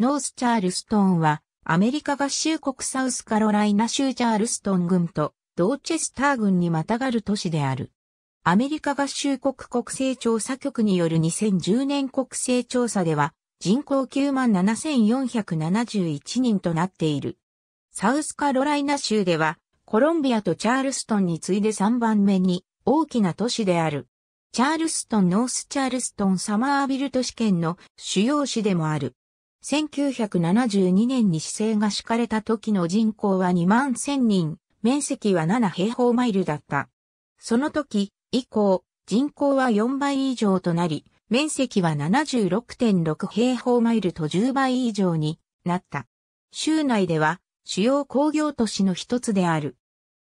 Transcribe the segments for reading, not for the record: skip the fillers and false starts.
ノースチャールストンは、アメリカ合衆国サウスカロライナ州チャールストン郡とドーチェスター郡にまたがる都市である。アメリカ合衆国国勢調査局による2010年国勢調査では、人口 97,471 人となっている。サウスカロライナ州では、コロンビアとチャールストンに次いで3番目に大きな都市である。チャールストンノースチャールストンサマービル都市圏の主要市でもある。1972年に市政が敷かれた時の人口は21,000人、面積は7平方マイルだった。その時以降、人口は4倍以上となり、面積は 76.6 平方マイルと10倍以上になった。州内では主要工業都市の一つである。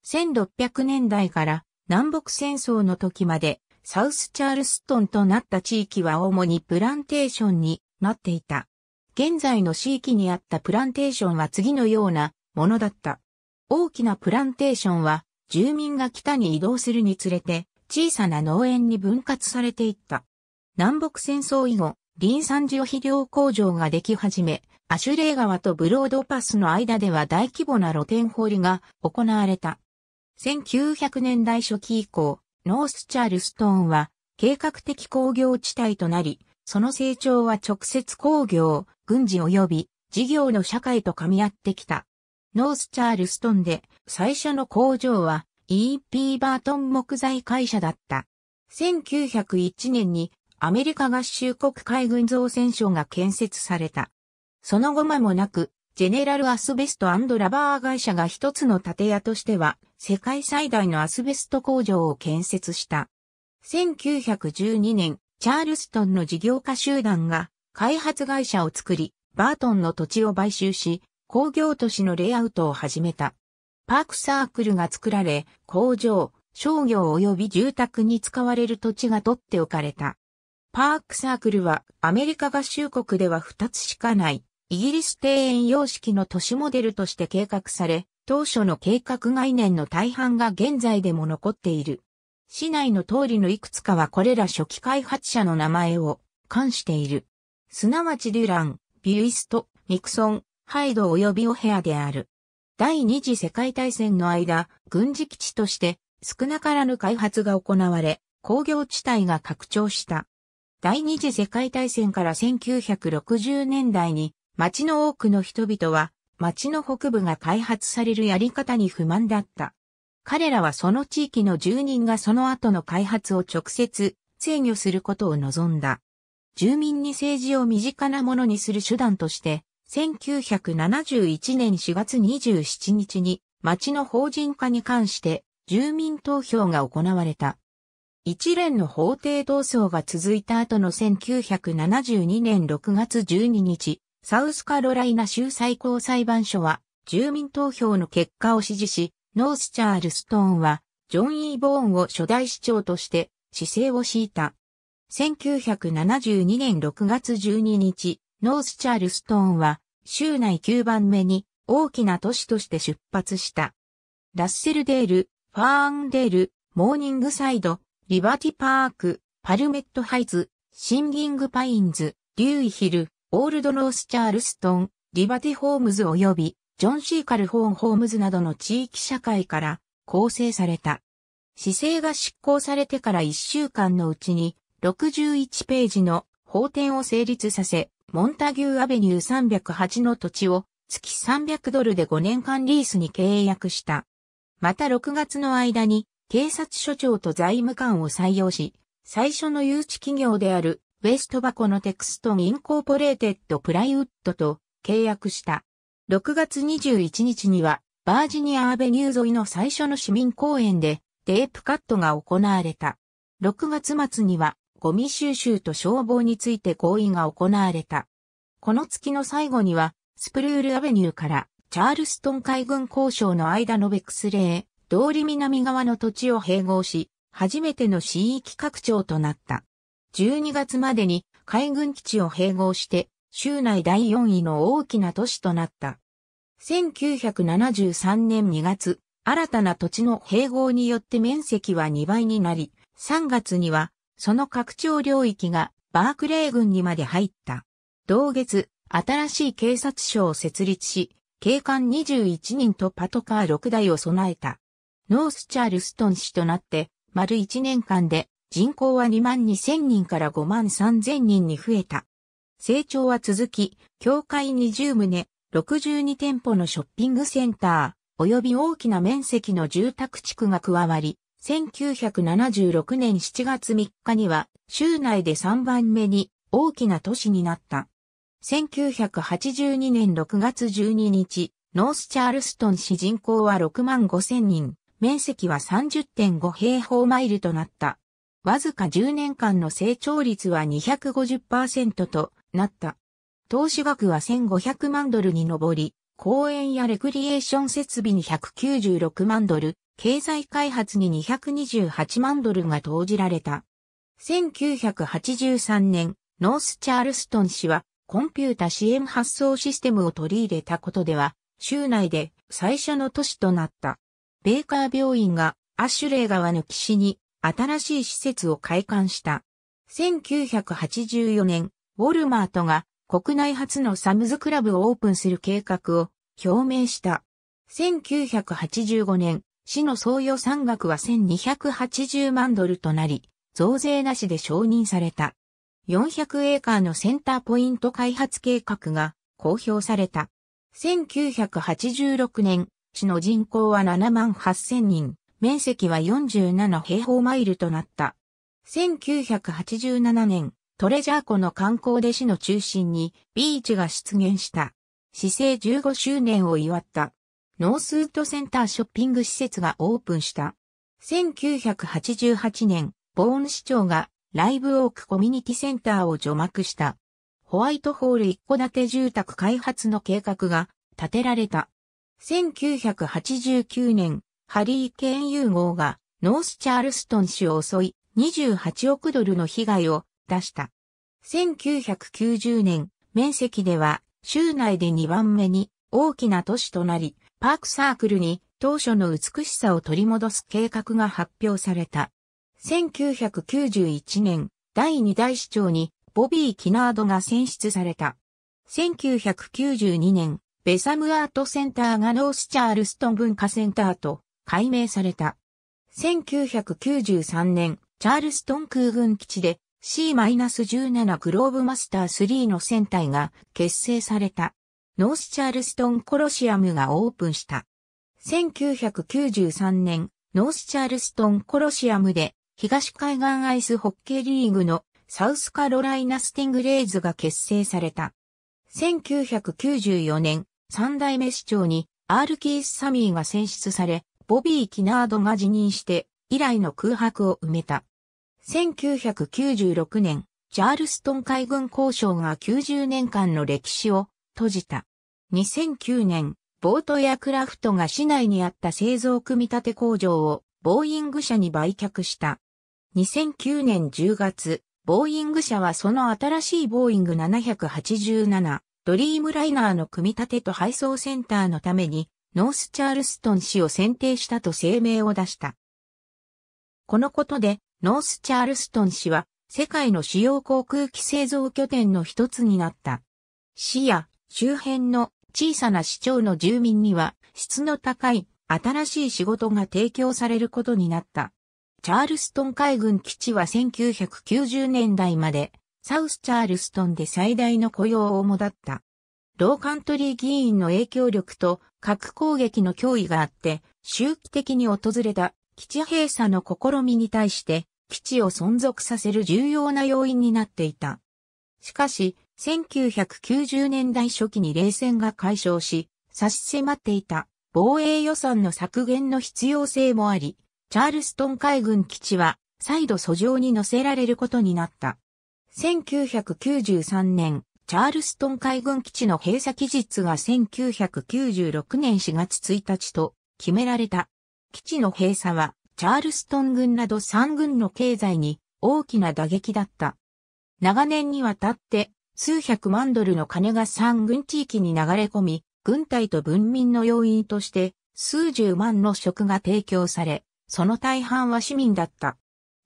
1600年代から南北戦争の時まで、サウスチャールストンとなった地域は主にプランテーションになっていた。現在の市域にあったプランテーションは次のようなものだった。大きなプランテーションは住民が北に移動するにつれて小さな農園に分割されていった。南北戦争以後、リン酸塩肥料工場ができ始め、アシュレー川とブロードパスの間では大規模な露天掘りが行われた。1900年代初期以降、ノースチャールストーンは計画的工業地帯となり、その成長は直接工業、軍事及び事業の社会と噛み合ってきた。ノースチャールストンで最初の工場は E.P. バートン木材会社だった。1901年にアメリカ合衆国海軍造船所が建設された。その後間もなく、ジェネラルアスベスト&ラバー会社が一つの建屋としては世界最大のアスベスト工場を建設した。1912年、チャールストンの事業家集団が開発会社を作り、バートンの土地を買収し、工業都市のレイアウトを始めた。パークサークルが作られ、工場、商業及び住宅に使われる土地が取っておかれた。パークサークルはアメリカ合衆国では2つしかない。イギリス庭園様式の都市モデルとして計画され、当初の計画概念の大半が現在でも残っている。市内の通りのいくつかはこれら初期開発者の名前を冠している。すなわちデュラン、ビュイスト、ニクソン、ハイド及びオヘアである。第二次世界大戦の間、軍事基地として少なからぬ開発が行われ、工業地帯が拡張した。第二次世界大戦から1960年代に、町の多くの人々は、町の北部が開発されるやり方に不満だった。彼らはその地域の住人がその後の開発を直接制御することを望んだ。住民に政治を身近なものにする手段として、1971年4月27日に町の法人化に関して住民投票が行われた。一連の法廷闘争が続いた後の1972年6月12日、サウスカロライナ州最高裁判所は住民投票の結果を支持し、ノースチャールストーンはジョン・イー・ボーンを初代市長として市政を敷いた。1972年6月12日、ノースチャールストーンは州内9番目に大きな都市として出発した。ラッセルデール、ファーンデール、モーニングサイド、リバティパーク、パルメットハイズ、シンギングパインズ、リューイヒル、オールドノースチャールストン、リバティホームズ及び、ジョン・シー・カルホーン・ホームズなどの地域社会から構成された。市政が執行されてから1週間のうちに、61ページの法典を成立させ、モンタギュー・アベニュー308の土地を月$300で5年間リースに契約した。また6月の間に、警察署長と財務官を採用し、最初の誘致企業である、ウェストバコのテクストンインコーポレーテッドプライウッドと契約した。6月21日にはバージニアアベニュー沿いの最初の市民公園でテープカットが行われた。6月末にはゴミ収集と消防について合意が行われた。この月の最後にはスプルールアベニューからチャールストン海軍工廠の間のベクスレー通り南側の土地を併合し、初めての市域拡張となった。12月までに海軍基地を併合して、州内第4位の大きな都市となった。1973年2月、新たな土地の併合によって面積は2倍になり、3月には、その拡張領域がバークレー郡にまで入った。同月、新しい警察署を設立し、警官21人とパトカー6台を備えた。ノースチャールストン市となって、丸1年間で人口は22000人から53000人に増えた。成長は続き、教会20棟、62店舗のショッピングセンター、及び大きな面積の住宅地区が加わり、1976年7月3日には、州内で3番目に大きな都市になった。1982年6月12日、ノースチャールストン市人口は65000人、面積は 30.5 平方マイルとなった。わずか10年間の成長率は 250% となった。投資額は$1500万に上り、公園やレクリエーション設備に$196万、経済開発に$228万が投じられた。1983年、ノースチャールストン市はコンピュータ支援発送システムを取り入れたことでは、州内で最初の都市となった。ベーカー病院がアシュレイ川の岸に新しい施設を開館した。1984年、ウォルマートが国内初のサムズクラブをオープンする計画を表明した。1985年、市の総予算額は$1280万となり、増税なしで承認された。400エーカーのセンターポイント開発計画が公表された。1986年、市の人口は78000人、面積は47平方マイルとなった。1987年、トレジャー湖の観光で市の中心にビーチが出現した。市制15周年を祝った。ノースウッドセンターショッピング施設がオープンした。1988年、ボーン市長がライブオークコミュニティセンターを除幕した。ホワイトホール一戸建て住宅開発の計画が立てられた。1989年、ハリーケーン融合がノースチャールストン市を襲い$28億の被害を出した。1990年、面積では州内で2番目に大きな都市となり、パークサークルに当初の美しさを取り戻す計画が発表された。1991年、第2代市長にボビー・キナードが選出された。1992年、ベサムアートセンターがノースチャールストン文化センターと改名された。1993年、チャールストン空軍基地で C-17 グローブマスター3の船隊が結成された。ノースチャールストンコロシアムがオープンした。1993年、ノースチャールストンコロシアムで東海岸アイスホッケーリーグのサウスカロライナスティングレイズが結成された。1994年、3代目市長にR・キース・サミーが選出され、ボビー・キナードが辞任して以来の空白を埋めた。1996年、チャールストン海軍工廠が90年間の歴史を閉じた。2009年、ボートエアクラフトが市内にあった製造組み立て工場をボーイング社に売却した。2009年10月、ボーイング社はその新しいボーイング787ドリームライナーの組み立てと配送センターのためにノースチャールストン市を選定したと声明を出した。このことでノースチャールストン市は世界の主要航空機製造拠点の一つになった。市や周辺の小さな市町の住民には質の高い新しい仕事が提供されることになった。チャールストン海軍基地は1990年代までサウスチャールストンで最大の雇用をもだった。ローカントリー議員の影響力と核攻撃の脅威があって周期的に訪れた基地閉鎖の試みに対して基地を存続させる重要な要因になっていた。しかし、1990年代初期に冷戦が解消し、差し迫っていた防衛予算の削減の必要性もあり、チャールストン海軍基地は再度遡上に乗せられることになった。1993年、チャールストン海軍基地の閉鎖期日が1996年4月1日と決められた。基地の閉鎖は、チャールストン軍など3軍の経済に大きな打撃だった。長年にわたって、数百万ドルの金が3軍地域に流れ込み、軍隊と文民の要員として数十万の職が提供され、その大半は市民だった。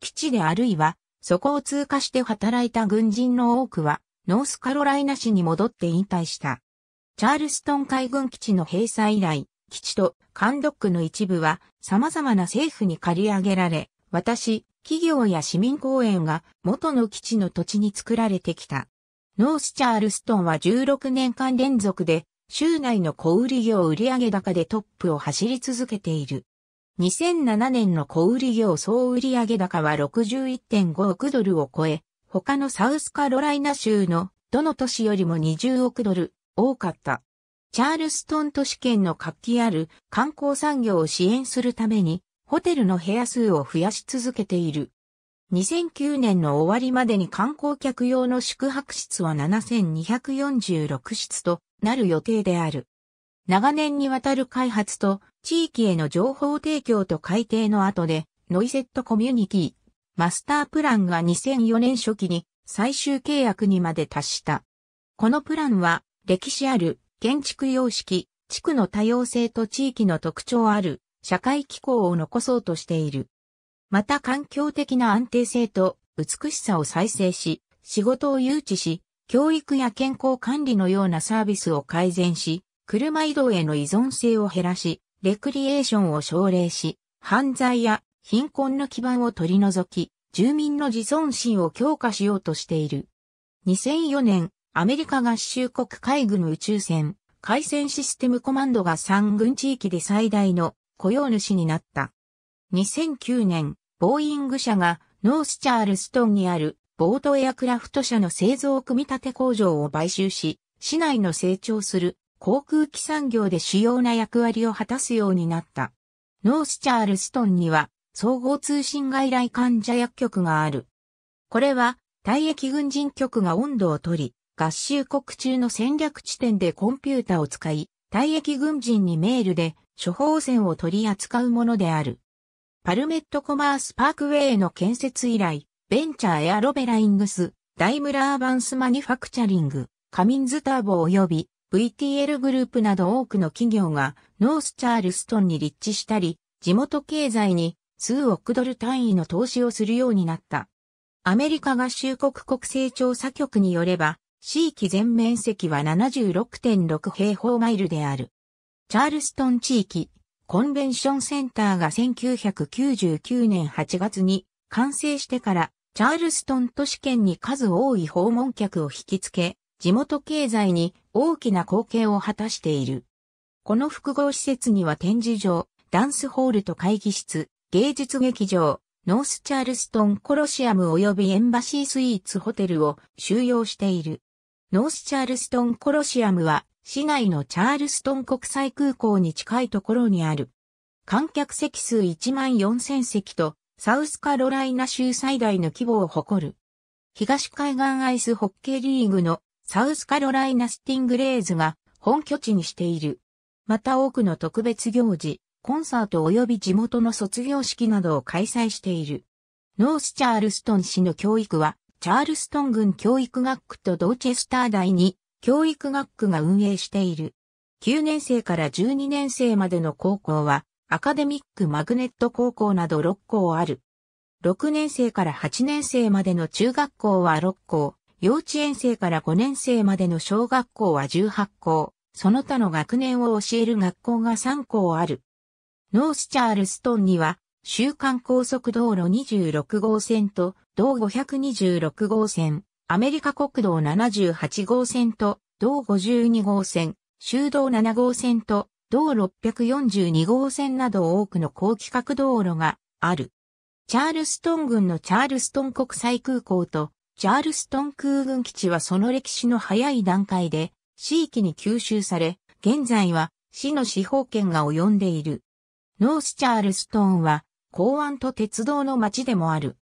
基地であるいは、そこを通過して働いた軍人の多くは、ノースカロライナ市に戻って引退した。チャールストン海軍基地の閉鎖以来、基地と艦ドックの一部は様々な政府に借り上げられ、企業や市民公園が元の基地の土地に作られてきた。ノースチャールストンは16年間連続で州内の小売業売上高でトップを走り続けている。2007年の小売業総売上高は 61.5 億ドルを超え、他のサウスカロライナ州のどの都市よりも20億ドル多かった。チャールストン都市圏の活気ある観光産業を支援するために、ホテルの部屋数を増やし続けている。2009年の終わりまでに観光客用の宿泊室は7246室となる予定である。長年にわたる開発と地域への情報提供と改定の後で、ノイセットコミュニティ、マスタープランが2004年初期に最終契約にまで達した。このプランは歴史ある建築様式、地区の多様性と地域の特徴ある。社会機構を残そうとしている。また環境的な安定性と美しさを再生し、仕事を誘致し、教育や健康管理のようなサービスを改善し、車移動への依存性を減らし、レクリエーションを奨励し、犯罪や貧困の基盤を取り除き、住民の自尊心を強化しようとしている。2004年、アメリカ合衆国海軍宇宙船、海戦システムコマンドが3軍地域で最大の雇用主になった。2009年、ボーイング社がノースチャールストンにあるボートエアクラフト社の製造組み立て工場を買収し、市内の成長する航空機産業で主要な役割を果たすようになった。ノースチャールストンには総合通信外来患者薬局がある。これは退役軍人局が音頭を取り、合衆国中の戦略地点でコンピュータを使い、退役軍人にメールで処方箋を取り扱うものである。パルメットコマースパークウェイの建設以来、ベンチャーエアロベライングス、ダイムラーバンスマニファクチャリング、カミンズターボ及び VTL グループなど多くの企業がノースチャールストンに立地したり、地元経済に数億ドル単位の投資をするようになった。アメリカ合衆国国勢調査局によれば、市域全面積は 76.6 平方マイルである。チャールストン地域、コンベンションセンターが1999年8月に完成してから、チャールストン都市圏に数多い訪問客を引きつけ、地元経済に大きな貢献を果たしている。この複合施設には展示場、ダンスホールと会議室、芸術劇場、ノースチャールストンコロシアム及びエンバシースイーツホテルを収容している。ノースチャールストンコロシアムは、市内のチャールストン国際空港に近いところにある。観客席数14000席と、サウスカロライナ州最大の規模を誇る。東海岸アイスホッケーリーグのサウスカロライナスティングレイズが本拠地にしている。また多くの特別行事、コンサート及び地元の卒業式などを開催している。ノースチャールストン市の教育は、チャールストン郡教育学区とドーチェスター第2教育学区が運営している。9年生から12年生までの高校は、アカデミックマグネット高校など6校ある。6年生から8年生までの中学校は6校、幼稚園生から5年生までの小学校は18校、その他の学年を教える学校が3校ある。ノースチャールストンには、州間高速道路26号線と、同526号線。アメリカ国道78号線と同52号線、州道7号線と同642号線など多くの高規格道路がある。チャールストン郡のチャールストン国際空港とチャールストン空軍基地はその歴史の早い段階で市域に吸収され、現在は市の司法権が及んでいる。ノースチャールストンは港湾と鉄道の街でもある。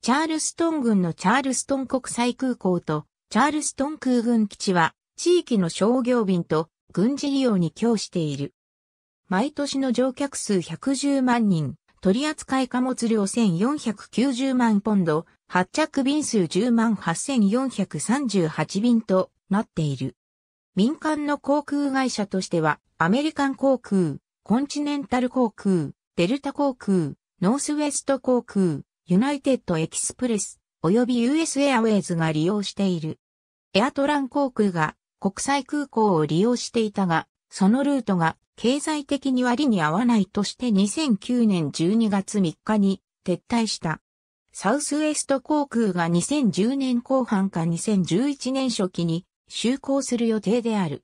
チャールストン郡のチャールストン国際空港とチャールストン空軍基地は地域の商業便と軍事利用に供している。毎年の乗客数110万人、取扱貨物量1490万ポンド、発着便数10万8438便となっている。民間の航空会社としてはアメリカン航空、コンチネンタル航空、デルタ航空、ノースウェスト航空、ユナイテッドエキスプレス、及びUSエアウェイズが利用している。エアトラン航空が国際空港を利用していたが、そのルートが経済的に割に合わないとして2009年12月3日に撤退した。サウスウェスト航空が2010年後半か2011年初期に就航する予定である。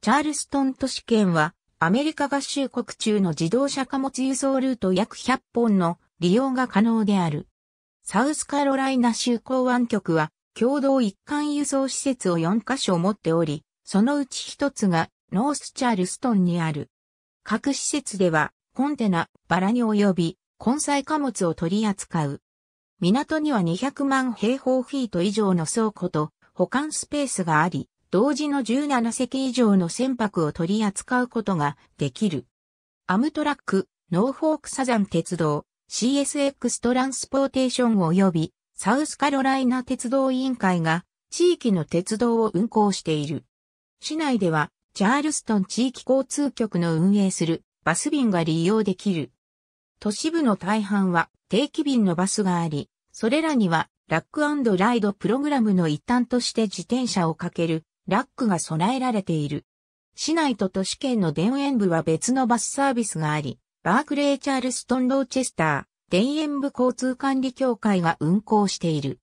チャールストン都市圏はアメリカ合衆国中の自動車貨物輸送ルート約100本の利用が可能である。サウスカロライナ州港湾局は共同一貫輸送施設を4カ所持っており、そのうち1つがノースチャールストンにある。各施設ではコンテナ、バラに及び混載貨物を取り扱う。港には200万平方フィート以上の倉庫と保管スペースがあり、同時の17隻以上の船舶を取り扱うことができる。アムトラック、ノーフォークサザン鉄道、CSX トランスポーテーション及びサウスカロライナ鉄道委員会が地域の鉄道を運行している。市内ではチャールストン地域交通局の運営するバス便が利用できる。都市部の大半は定期便のバスがあり、それらにはラック&ライドプログラムの一端として自転車をかけるラックが備えられている。市内と都市圏の田園部は別のバスサービスがあり、バークレーチャールストンローチェスター田園部交通管理協会が運行している。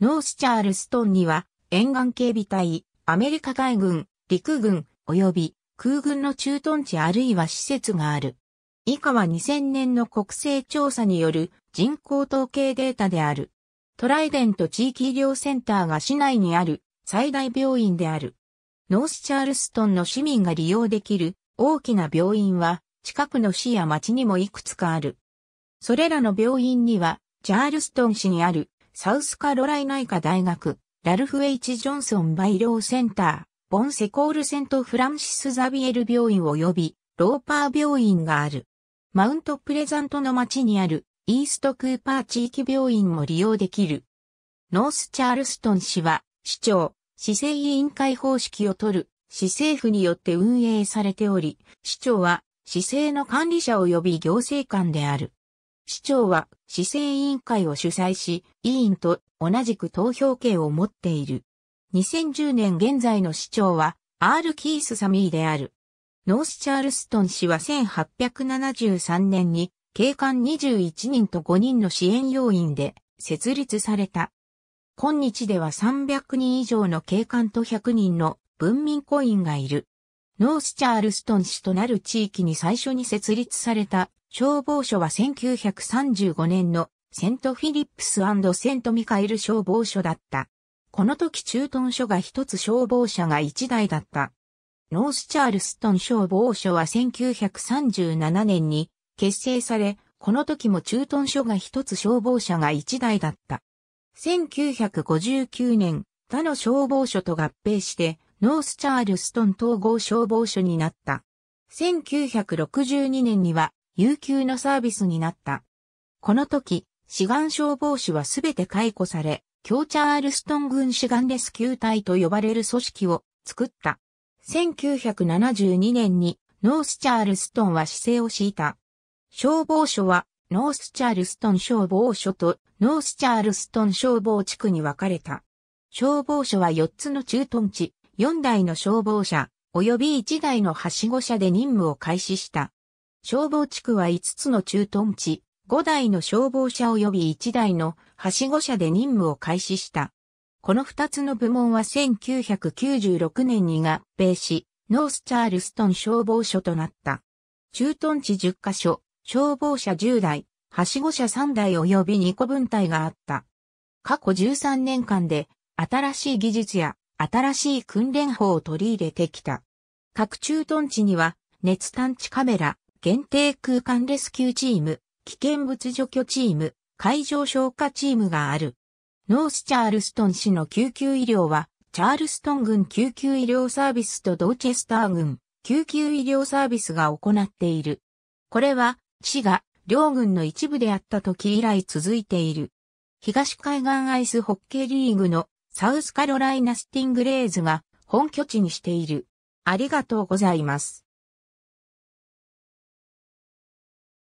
ノースチャールストンには沿岸警備隊、アメリカ海軍、陸軍及び空軍の駐屯地あるいは施設がある。以下は2000年の国勢調査による人口統計データである。トライデント地域医療センターが市内にある最大病院である。ノースチャールストンの市民が利用できる大きな病院は近くの市や町にもいくつかある。それらの病院にはチャールストン市にあるサウスカロライナ医科大学、ラルフ H ジョンソンバ医療センター、ボンセコールセントフランシスザビエル病院及びローパー病院がある。マウントプレザントの町にあるイーストクーパー地域病院も利用できる。ノースチャールストン市は市長、市政委員会方式を取る市政府によって運営されており、市長は市政の管理者及び行政官である。市長は市政委員会を主催し、委員と同じく投票権を持っている。2010年現在の市長は R. キース・サミーである。ノースチャールストン市は1873年に警官21人と5人の支援要員で設立された。今日では300人以上の警官と100人の文民雇員がいる。ノースチャールストン市となる地域に最初に設立された消防署は1935年のセントフィリップス&セントミカエル消防署だった。この時駐屯所が1つ消防車が1台だった。ノースチャールストン消防署は1937年に結成され、この時も駐屯所が1つ消防車が1台だった。1959年、他の消防署と合併して、ノースチャールストン統合消防署になった。1962年には、有給のサービスになった。この時、市街消防士はすべて解雇され、強チャールストン郡市街レスキュー隊と呼ばれる組織を作った。1972年に、ノースチャールストンは市政を敷いた。消防署は、ノースチャールストン消防署とノースチャールストン消防地区に分かれた。消防署は4つの駐屯地、4台の消防車、及び1台のはしご車で任務を開始した。消防地区は5つの駐屯地、5台の消防車及び1台のはしご車で任務を開始した。この2つの部門は1996年に合併し、ノースチャールストン消防署となった。駐屯地10カ所。消防車10台、はしご車3台及び2個分隊があった。過去13年間で新しい技術や新しい訓練法を取り入れてきた。各駐屯地には熱探知カメラ、限定空間レスキューチーム、危険物除去チーム、海上消火チームがある。ノースチャールストン市の救急医療は、チャールストン郡救急医療サービスとドーチェスター郡救急医療サービスが行っている。これは、市が両軍の一部であった時以来続いている。東海岸アイスホッケーリーグのサウスカロライナスティングレイズが本拠地にしている。ありがとうございます。